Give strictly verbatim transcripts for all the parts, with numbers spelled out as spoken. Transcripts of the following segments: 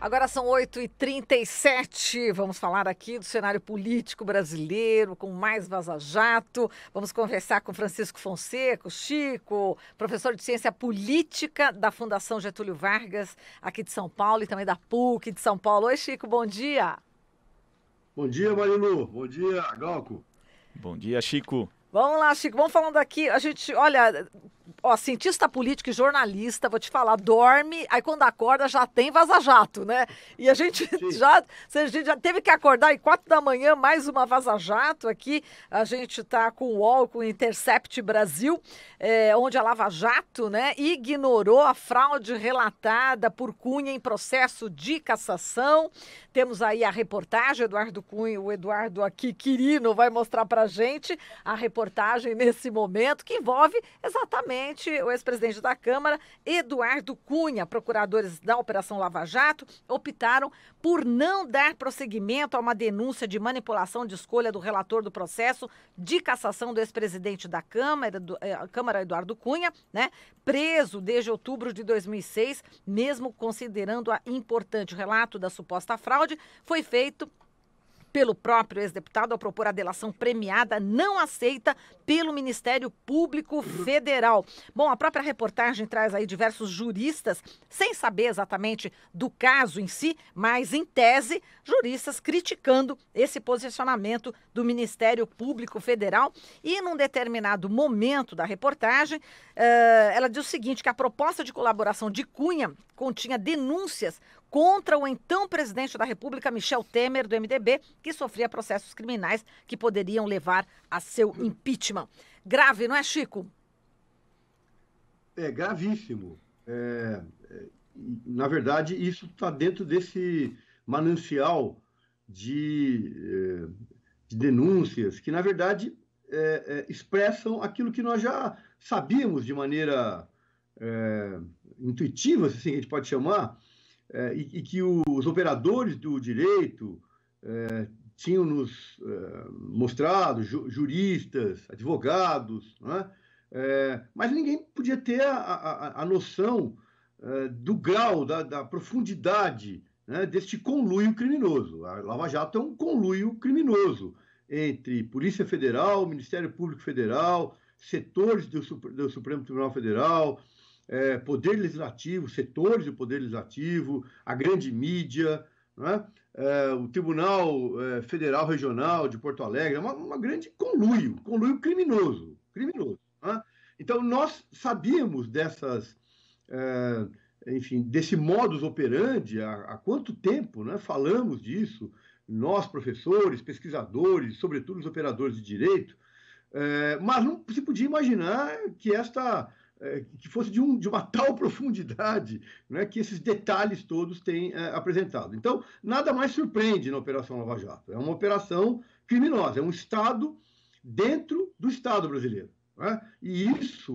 Agora são oito e trinta e sete, vamos falar aqui do cenário político brasileiro, com mais Vazajato. Vamos conversar com Francisco Fonseca, Chico, professor de ciência política da Fundação Getúlio Vargas, aqui de São Paulo, e também da P U C de São Paulo. Oi, Chico, bom dia. Bom dia, Marilu. Bom dia, Glauco. Bom dia, Chico. Vamos lá, Chico, vamos falando aqui, a gente, olha, ó, cientista político e jornalista, vou te falar, dorme, aí quando acorda já tem Vazajato, né? E a gente, já, a gente já teve que acordar às quatro da manhã, mais uma Vazajato aqui, a gente tá com o U O L, com o Intercept Brasil, é, onde a Lava Jato, né, ignorou a fraude relatada por Cunha em processo de cassação. Temos aí a reportagem, Eduardo Cunha, o Eduardo aqui, Quirino, vai mostrar pra gente a reportagem. reportagem nesse momento, que envolve exatamente o ex-presidente da Câmara, Eduardo Cunha. Procuradores da Operação Lava Jato optaram por não dar prosseguimento a uma denúncia de manipulação de escolha do relator do processo de cassação do ex-presidente da Câmara, do, eh, Câmara Eduardo Cunha, né, preso desde outubro de dois mil e seis, mesmo considerando a importante relato da suposta fraude, foi feito pelo próprio ex-deputado ao propor a delação premiada não aceita pelo Ministério Público Federal. Bom, a própria reportagem traz aí diversos juristas, sem saber exatamente do caso em si, mas em tese, juristas criticando esse posicionamento do Ministério Público Federal. E num determinado momento da reportagem, ela diz o seguinte, que a proposta de colaboração de Cunha continha denúncias contra o então presidente da República, Michel Temer, do M D B, que sofria processos criminais que poderiam levar a seu impeachment. Grave, não é, Chico? É gravíssimo. É, na verdade, isso está dentro desse manancial de, de denúncias que, na verdade, é, é, expressam aquilo que nós já sabíamos de maneira é, intuitiva, se assim a gente pode chamar, É, e, e que os operadores do direito é, tinham nos é, mostrado, ju, juristas, advogados, né? É, mas ninguém podia ter a, a, a noção é, do grau, da, da profundidade, né, deste conluio criminoso. A Lava Jato é um conluio criminoso entre Polícia Federal, Ministério Público Federal, setores do, do Supremo Tribunal Federal, É, poder legislativo, setores do poder legislativo, a grande mídia, né? é, o Tribunal é, Federal Regional de Porto Alegre, uma, uma grande conluio, conluio criminoso, criminoso, né? Então, nós sabíamos dessas, é, enfim, desse modus operandi há, há quanto tempo, né? Falamos disso, nós, professores, pesquisadores, sobretudo os operadores de direito, é, mas não se podia imaginar que esta... que fosse de, um, de uma tal profundidade, né, que esses detalhes todos têm é, apresentado. Então, nada mais surpreende na Operação Lava Jato. É uma operação criminosa, é um Estado dentro do Estado brasileiro, né? E isso,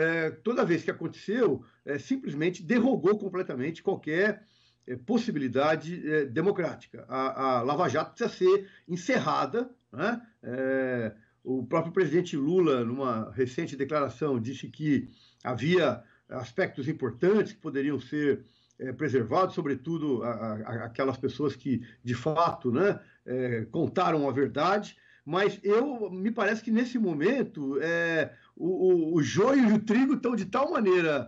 é, toda vez que aconteceu, é, simplesmente derrogou completamente qualquer é, possibilidade é, democrática. A, a Lava Jato precisa ser encerrada, né? É, O próprio presidente Lula, numa recente declaração, disse que havia aspectos importantes que poderiam ser é, preservados, sobretudo a, a, aquelas pessoas que, de fato, né, é, contaram a verdade. Mas eu, me parece que, nesse momento, é, o, o, o joio e o trigo estão de tal maneira é,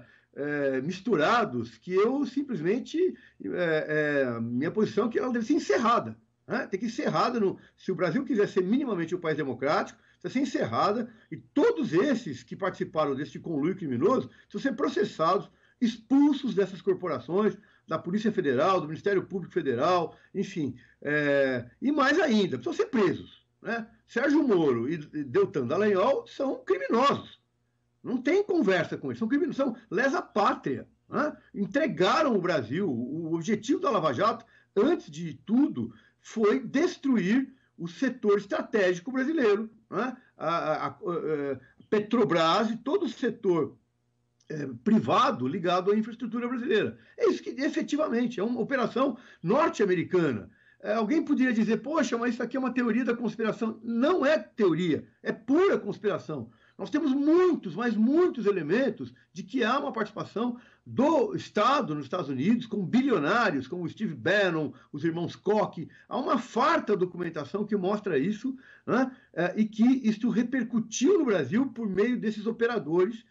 misturados que eu, simplesmente, é, é, minha posição é que ela deve ser encerrada. Né? Tem que ser encerrada. No, se o Brasil quiser ser minimamente um país democrático, precisa ser encerrada, e todos esses que participaram deste conluio criminoso precisam ser processados, expulsos dessas corporações, da Polícia Federal, do Ministério Público Federal, enfim, é, e mais ainda, precisam ser presos, né? Sérgio Moro e Deltan Dallagnol são criminosos, não tem conversa com eles, são criminosos, são lesa-pátria, né? Entregaram o Brasil. O objetivo da Lava Jato, antes de tudo, foi destruir o setor estratégico brasileiro, né? a, a, a, a Petrobras e todo o setor é, privado ligado à infraestrutura brasileira. É isso que, efetivamente, é uma operação norte-americana. É, alguém poderia dizer, poxa, mas isso aqui é uma teoria da conspiração. Não é teoria, é pura conspiração. Nós temos muitos, mas muitos elementos de que há uma participação do Estado nos Estados Unidos com bilionários, como o Steve Bannon, os irmãos Koch. Há uma farta documentação que mostra isso, né? E que isso repercutiu no Brasil por meio desses operadores.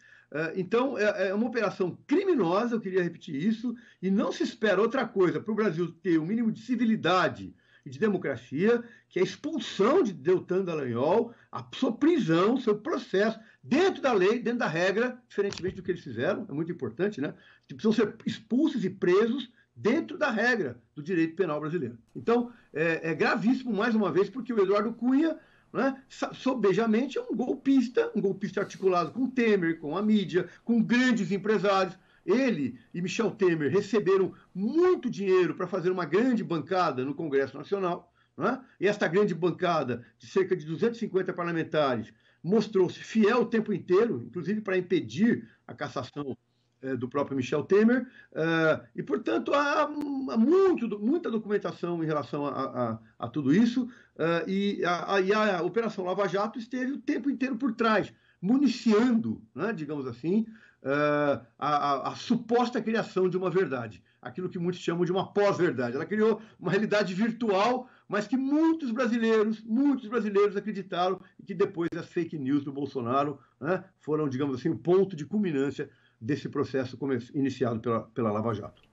Então, é uma operação criminosa, eu queria repetir isso, e não se espera outra coisa para o Brasil ter o um mínimo de civilidade e de democracia, que é a expulsão de Deltan Dallagnol, a sua prisão, seu processo, dentro da lei, dentro da regra, diferentemente do que eles fizeram, é muito importante, né? Que precisam ser expulsos e presos dentro da regra do direito penal brasileiro. Então, é, é gravíssimo, mais uma vez, porque o Eduardo Cunha, né, sobejamente é um golpista, um golpista articulado com Temer, com a mídia, com grandes empresários. Ele e Michel Temer receberam muito dinheiro para fazer uma grande bancada no Congresso Nacional, né? E esta grande bancada de cerca de duzentos e cinquenta parlamentares mostrou-se fiel o tempo inteiro, inclusive para impedir a cassação eh, do próprio Michel Temer. Eh, e, portanto, há, há muito, muita documentação em relação a, a, a tudo isso. Eh, e, a, a, e a Operação Lava Jato esteve o tempo inteiro por trás, municiando, né, digamos assim, Uh, a, a, a suposta criação de uma verdade, aquilo que muitos chamam de uma pós-verdade. Ela criou uma realidade virtual, mas que muitos brasileiros, muitos brasileiros acreditaram, e que depois as fake news do Bolsonaro, né, foram, digamos assim, o ponto de culminância desse processo iniciado pela, pela Lava Jato.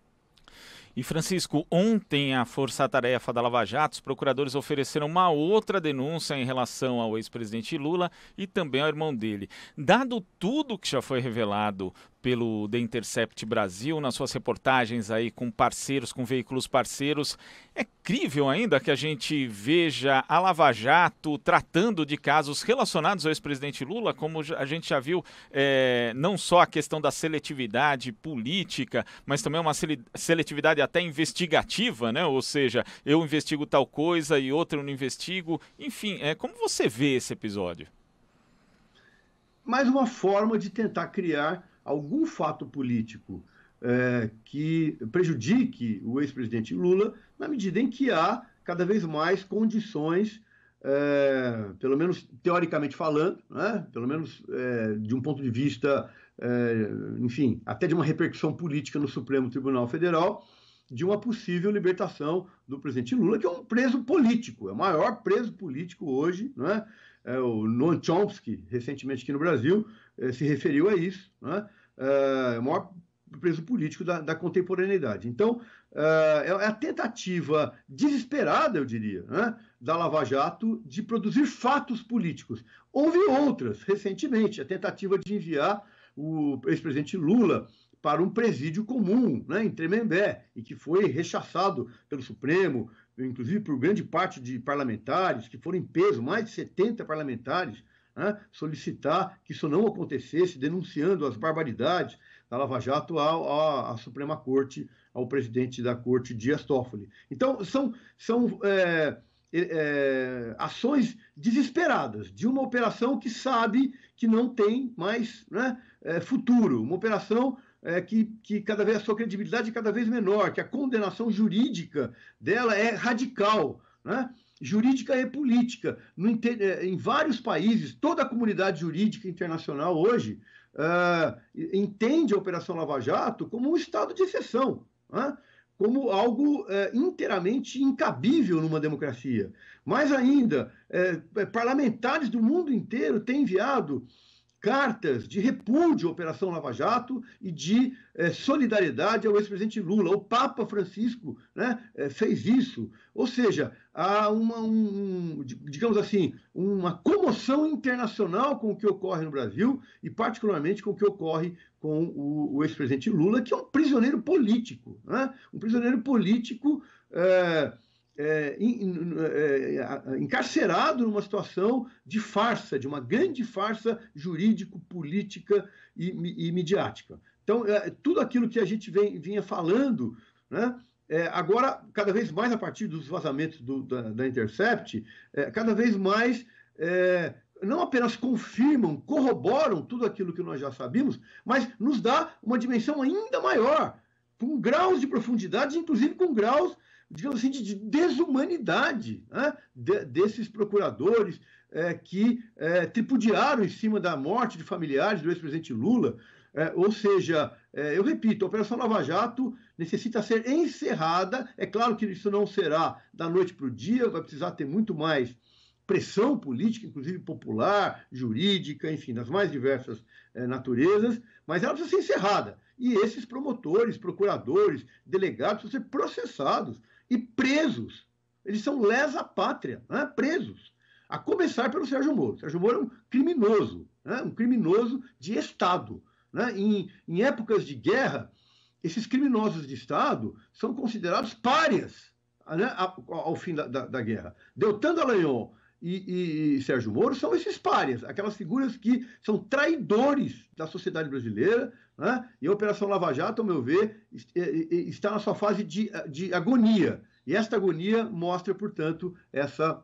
E, Francisco, ontem a força-tarefa da Lava Jato, os procuradores ofereceram uma outra denúncia em relação ao ex-presidente Lula e também ao irmão dele. Dado tudo que já foi revelado pelo The Intercept Brasil, nas suas reportagens aí com parceiros, com veículos parceiros, é crível ainda que a gente veja a Lava Jato tratando de casos relacionados ao ex-presidente Lula, como a gente já viu, é, não só a questão da seletividade política, mas também uma seletividade até investigativa, né? Ou seja, eu investigo tal coisa e outra eu não investigo. Enfim, é, como você vê esse episódio? Mais uma forma de tentar criar algum fato político é, que prejudique o ex-presidente Lula, na medida em que há cada vez mais condições, é, pelo menos teoricamente falando, né, pelo menos é, de um ponto de vista, é, enfim, até de uma repercussão política no Supremo Tribunal Federal, de uma possível libertação do presidente Lula, que é um preso político, é o maior preso político hoje, né? É, o Noam Chomsky, recentemente aqui no Brasil, é, se referiu a isso, né? É, o maior preso político da, da contemporaneidade. Então, é, é a tentativa desesperada, eu diria, né, da Lava Jato de produzir fatos políticos. Houve outras, recentemente, a tentativa de enviar o ex-presidente Lula para um presídio comum, né, em Tremembé, e que foi rechaçado pelo Supremo, inclusive por grande parte de parlamentares, que foram em peso, mais de setenta parlamentares, né, solicitar que isso não acontecesse, denunciando as barbaridades da Lava Jato à, à Suprema Corte, ao presidente da Corte, Dias Toffoli. Então, são, são é, é, ações desesperadas de uma operação que sabe que não tem mais, né, é, futuro, uma operação É que, que cada vez a sua credibilidade é cada vez menor, que a condenação jurídica dela é radical, né? Jurídica e política. No, em vários países, toda a comunidade jurídica internacional hoje uh, entende a Operação Lava Jato como um estado de exceção, né? Como algo uh, inteiramente incabível numa democracia. Mais ainda, uh, parlamentares do mundo inteiro têm enviado cartas de repúdio à Operação Lava Jato e de eh, solidariedade ao ex-presidente Lula. O Papa Francisco, né, eh, fez isso. Ou seja, há uma, um, digamos assim, uma comoção internacional com o que ocorre no Brasil e particularmente com o que ocorre com o, o ex-presidente Lula, que é um prisioneiro político, né? Um prisioneiro político eh, É, encarcerado numa situação de farsa, de uma grande farsa jurídico-política e, e midiática. Então, é, tudo aquilo que a gente vem, vinha falando, né, é, agora, cada vez mais a partir dos vazamentos do, da, da Intercept, é, cada vez mais é, não apenas confirmam, corroboram tudo aquilo que nós já sabíamos, mas nos dá uma dimensão ainda maior com graus de profundidade, inclusive com graus, digamos assim, de desumanidade, né, de, desses procuradores é, que é, tripudiaram em cima da morte de familiares do ex-presidente Lula. É, ou seja, é, eu repito, a Operação Lava Jato necessita ser encerrada. É claro que isso não será da noite para o dia, vai precisar ter muito mais pressão política, inclusive popular, jurídica, enfim, das mais diversas é, naturezas, mas ela precisa ser encerrada. E esses promotores, procuradores, delegados precisam ser processados e presos. Eles são lesa pátria, né? Presos. A começar pelo Sérgio Moro. O Sérgio Moro é um criminoso, né? Um criminoso de Estado. Né? Em, em épocas de guerra, esses criminosos de Estado são considerados párias, né, ao, ao fim da, da, da guerra. Deltan Dallagnol e, e, e Sérgio Moro são esses párias, aquelas figuras que são traidores da sociedade brasileira, né? E a Operação Lava Jato, ao meu ver, está na sua fase de, de agonia. E esta agonia mostra, portanto, essa,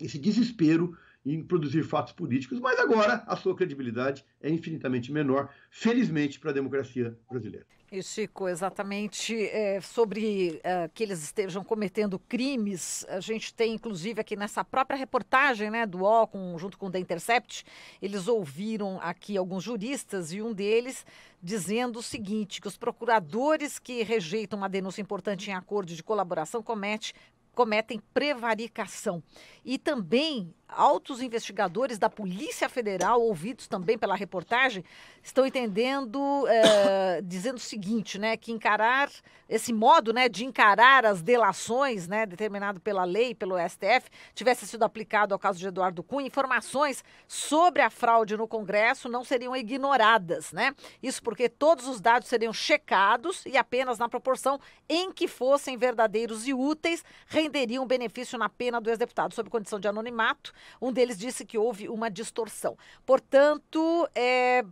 esse desespero em produzir fatos políticos, mas agora a sua credibilidade é infinitamente menor, felizmente, para a democracia brasileira. E, Chico, exatamente é, sobre é, que eles estejam cometendo crimes, a gente tem, inclusive, aqui nessa própria reportagem, né, do O, com, junto com o The Intercept, eles ouviram aqui alguns juristas e um deles dizendo o seguinte, que os procuradores que rejeitam uma denúncia importante em acordo de colaboração comete cometem prevaricação. E também altos investigadores da Polícia Federal, ouvidos também pela reportagem, estão entendendo, é, dizendo o seguinte, né, que encarar, esse modo, né, de encarar as delações, né, determinado pela lei, pelo S T F, tivesse sido aplicado ao caso de Eduardo Cunha, informações sobre a fraude no Congresso não seriam ignoradas, né? Isso porque todos os dados seriam checados e apenas na proporção em que fossem verdadeiros e úteis, renderiam benefício na pena do ex-deputado. Sob condição de anonimato, um deles disse que houve uma distorção. Portanto, é,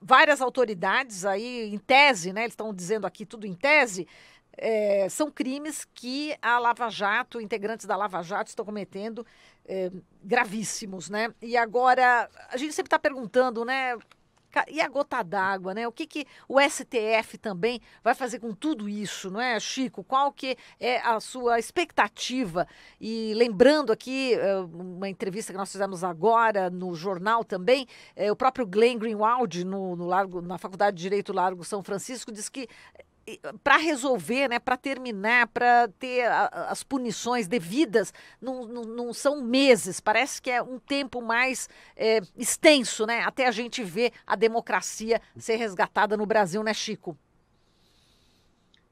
várias autoridades aí, em tese, né, eles estão dizendo aqui tudo em tese, é, são crimes que a Lava Jato, integrantes da Lava Jato estão cometendo, é, gravíssimos, né? E agora, a gente sempre está perguntando, né? E a gota d'água, né? O que, que o S T F também vai fazer com tudo isso, não é, Chico? Qual que é a sua expectativa? E lembrando aqui, uma entrevista que nós fizemos agora no jornal também, o próprio Glenn Greenwald, no, no Largo, na Faculdade de Direito Largo São Francisco, diz que para resolver, né, para terminar, para ter a, as punições devidas, não, não, não são meses, parece que é um tempo mais é, extenso, né, até a gente ver a democracia ser resgatada no Brasil, né, Chico?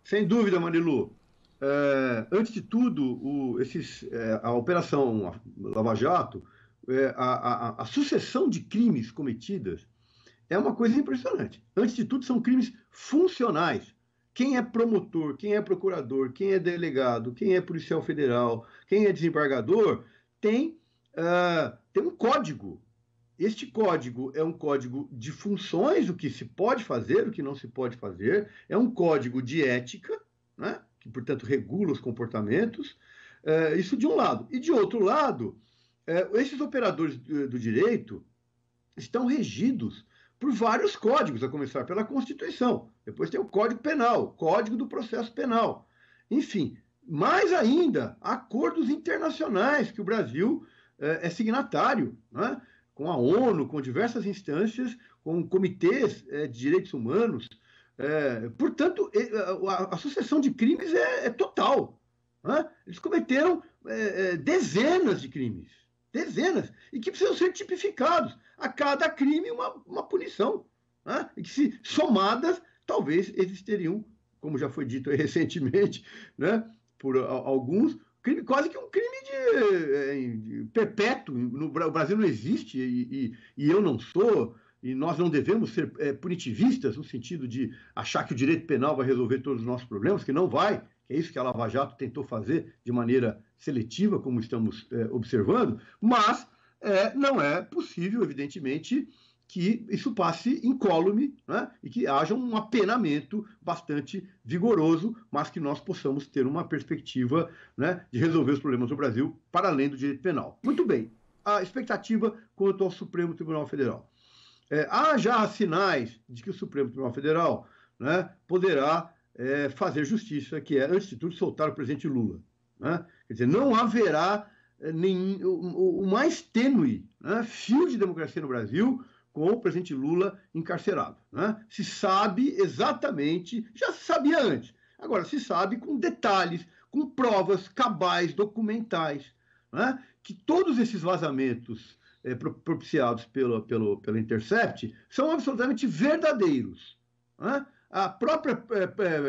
Sem dúvida, Marilu. É, antes de tudo, o, esses, é, a Operação Lava Jato, é, a, a, a sucessão de crimes cometidas é uma coisa impressionante. Antes de tudo, são crimes funcionais. Quem é promotor, quem é procurador, quem é delegado, quem é policial federal, quem é desembargador, tem, uh, tem um código. Este código é um código de funções, o que se pode fazer, o que não se pode fazer. É um código de ética, né, que, portanto, regula os comportamentos. Uh, isso de um lado. E de outro lado, uh, esses operadores do, do direito estão regidos por vários códigos, a começar pela Constituição. Depois tem o Código Penal, Código do Processo Penal. Enfim, mais ainda, acordos internacionais que o Brasil é, é signatário, né? Com a ONU, com diversas instâncias, com comitês é, de direitos humanos. É, portanto, a, a sucessão de crimes é, é total. Né? Eles cometeram é, é, dezenas de crimes. Dezenas, e que precisam ser tipificados. A cada crime, uma, uma punição. Né? E que, se somadas, talvez eles teriam, como já foi dito aí recentemente, né, por a, alguns, crime, quase que um crime de, de perpétuo. No, o Brasil não existe, e, e, e eu não sou, e nós não devemos ser é, punitivistas, no sentido de achar que o direito penal vai resolver todos os nossos problemas, que não vai. É isso que a Lava Jato tentou fazer de maneira seletiva, como estamos é, observando, mas é, não é possível, evidentemente, que isso passe incólume, né, e que haja um apenamento bastante vigoroso, mas que nós possamos ter uma perspectiva, né, de resolver os problemas do Brasil para além do direito penal. Muito bem, a expectativa quanto ao Supremo Tribunal Federal. É, há já sinais de que o Supremo Tribunal Federal, né, poderá é, fazer justiça, que é, antes de tudo, soltar o presidente Lula. Né? Quer dizer, não haverá nenhum, o, o mais tênue, né, fio de democracia no Brasil com o presidente Lula encarcerado. Né? Se sabe exatamente, já se sabia antes, agora se sabe com detalhes, com provas cabais, documentais, né, que todos esses vazamentos é, propiciados pelo, pelo, pelo Intercept são absolutamente verdadeiros. Né? A própria é,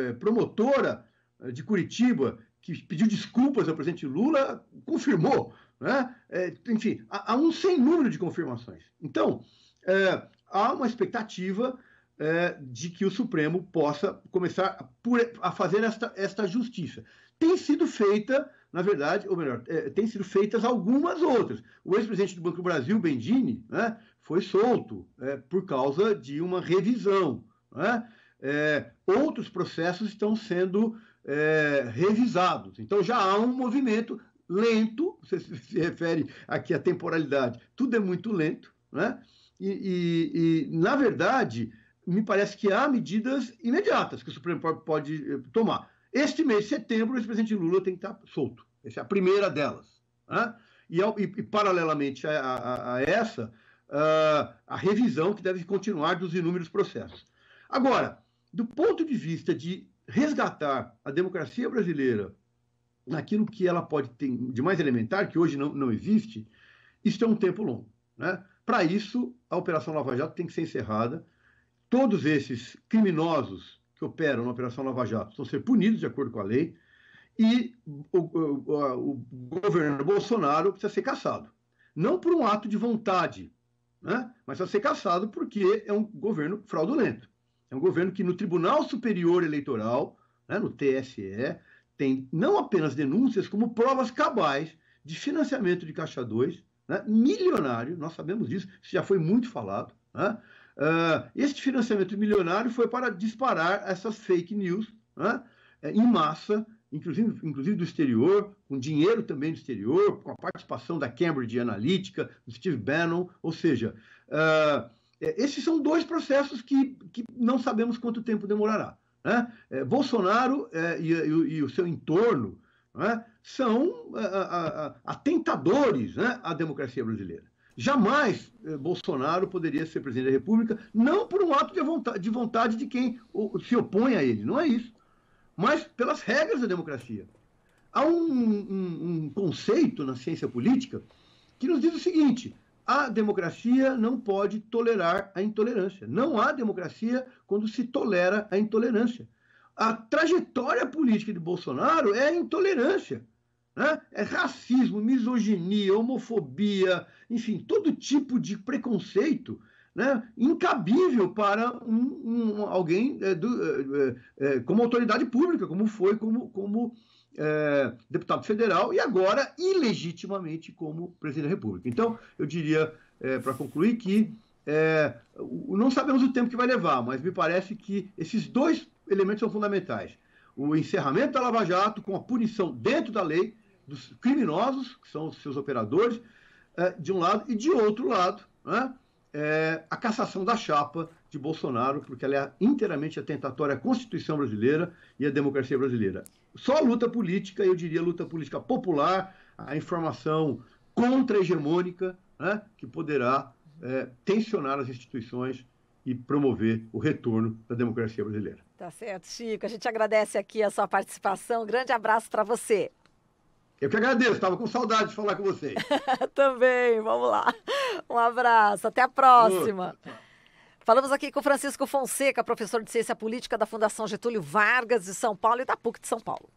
é, promotora de Curitiba, que pediu desculpas ao presidente Lula, confirmou. Né? É, enfim, há, há um sem número de confirmações. Então, é, há uma expectativa é, de que o Supremo possa começar a, por, a fazer esta, esta justiça. Tem sido feita, na verdade, ou melhor, é, tem sido feitas algumas outras. O ex-presidente do Banco do Brasil, Bendini, né, foi solto é, por causa de uma revisão. Né? É, outros processos estão sendo é, revisados. Então, já há um movimento lento, você se refere aqui à temporalidade, tudo é muito lento, né? E, e, e, na verdade, me parece que há medidas imediatas que o Supremo pode tomar. Este mês de setembro, o ex-presidente Lula tem que estar solto. Essa é a primeira delas. Né? E, e, paralelamente a, a, a essa, a, a revisão que deve continuar dos inúmeros processos. Agora, do ponto de vista de resgatar a democracia brasileira naquilo que ela pode ter de mais elementar, que hoje não, não existe, isso é um tempo longo. Né? Para isso, a Operação Lava Jato tem que ser encerrada. Todos esses criminosos que operam na Operação Lava Jato vão ser punidos de acordo com a lei e o, o, o governo Bolsonaro precisa ser cassado. Não por um ato de vontade, né? Mas precisa ser cassado porque é um governo fraudulento. É um governo que no Tribunal Superior Eleitoral, né, no T S E, tem não apenas denúncias, como provas cabais de financiamento de Caixa dois, né, milionário, nós sabemos disso, isso já foi muito falado, né? Uh, este financiamento milionário foi para disparar essas fake news, né, em massa, inclusive, inclusive do exterior, com dinheiro também do exterior, com a participação da Cambridge Analytica, do Steve Bannon, ou seja, uh, esses são dois processos que, que não sabemos quanto tempo demorará. Né? É, Bolsonaro é, e, e, e o seu entorno, né, são a, a, a, atentadores, né, à democracia brasileira. Jamais Bolsonaro poderia ser presidente da República, não por um ato de vontade de, vontade de quem se opõe a ele, não é isso, mas pelas regras da democracia. Há um, um, um conceito na ciência política que nos diz o seguinte: a democracia não pode tolerar a intolerância. Não há democracia quando se tolera a intolerância. A trajetória política de Bolsonaro é a intolerância. Né? É racismo, misoginia, homofobia, enfim, todo tipo de preconceito, né, incabível para um, um, alguém é, do, é, é, como autoridade pública, como foi como, como é, deputado federal e agora ilegitimamente como presidente da República. Então, eu diria, é, para concluir, que é, não sabemos o tempo que vai levar, mas me parece que esses dois elementos são fundamentais. O encerramento da Lava Jato com a punição dentro da lei dos criminosos, que são os seus operadores, de um lado, e de outro lado, né, é a cassação da chapa de Bolsonaro, porque ela é inteiramente atentatória à Constituição brasileira e à democracia brasileira. Só a luta política, eu diria, a luta política popular, a informação contra-hegemônica, né, que poderá é, tensionar as instituições e promover o retorno da democracia brasileira. Tá certo, Chico. A gente agradece aqui a sua participação. Um grande abraço para você. Eu que agradeço. Estava com saudade de falar com vocês. Também. Vamos lá. Um abraço. Até a próxima. Boa. Falamos aqui com Francisco Fonseca, professor de Ciência Política da Fundação Getúlio Vargas de São Paulo e da P U C de São Paulo.